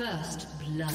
First blood.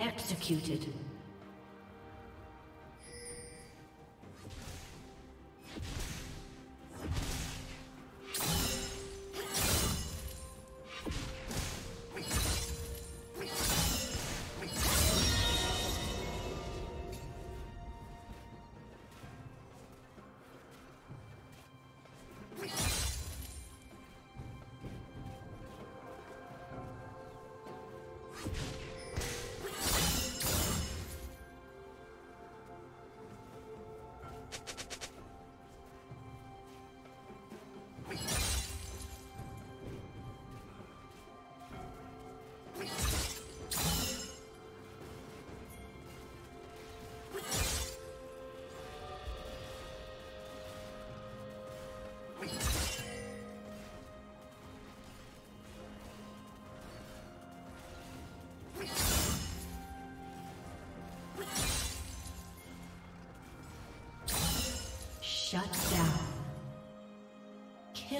Executed. Shut down.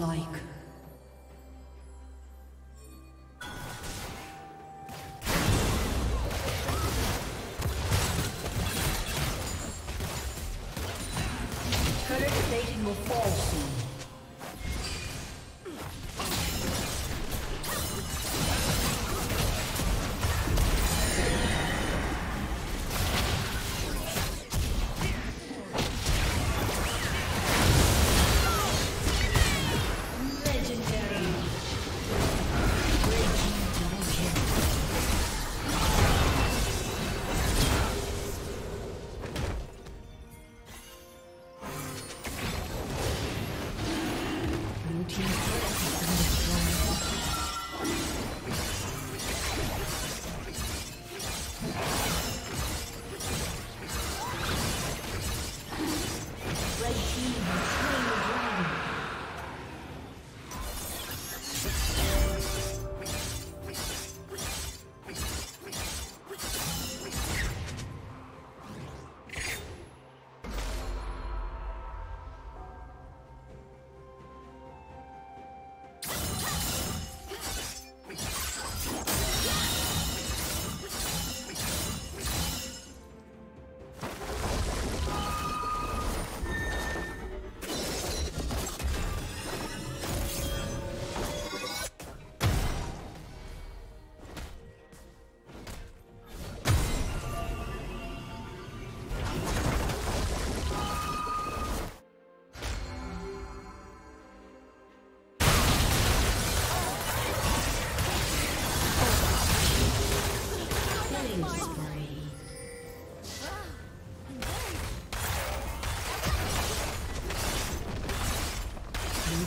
godlike.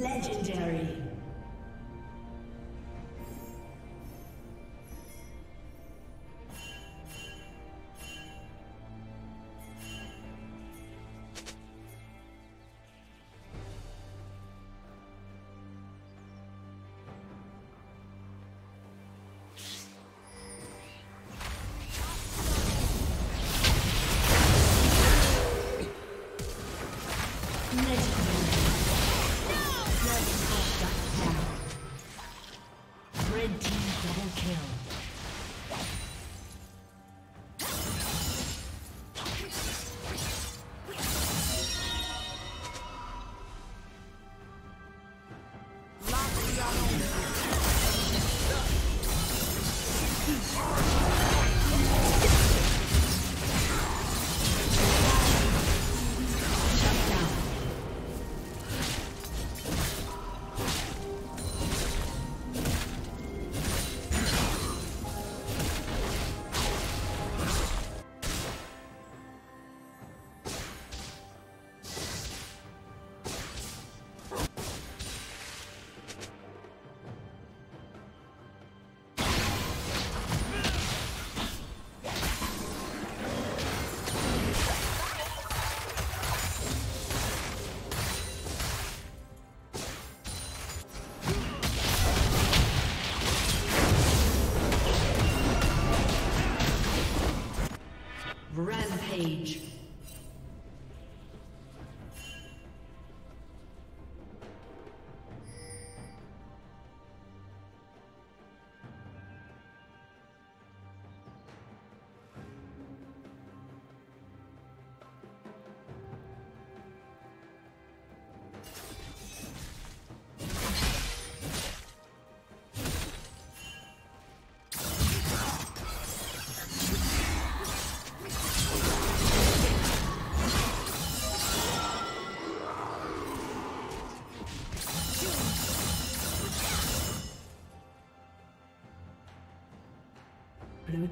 Legendary. Legendary. Shut down. Rampage. Blue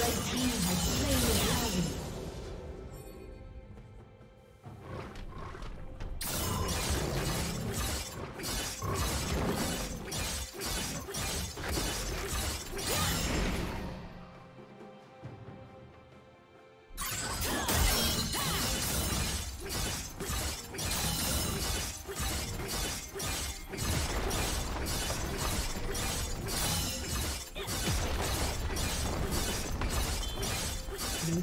Red team has slain the dragon. Blue